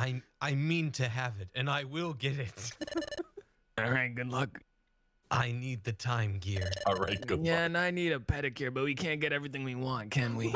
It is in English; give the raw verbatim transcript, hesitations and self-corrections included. I I mean to have it, and I will get it. All right, good luck. I need the time gear. All right, good yeah, luck. Yeah, and I need a pedicure, but we can't get everything we want, can we?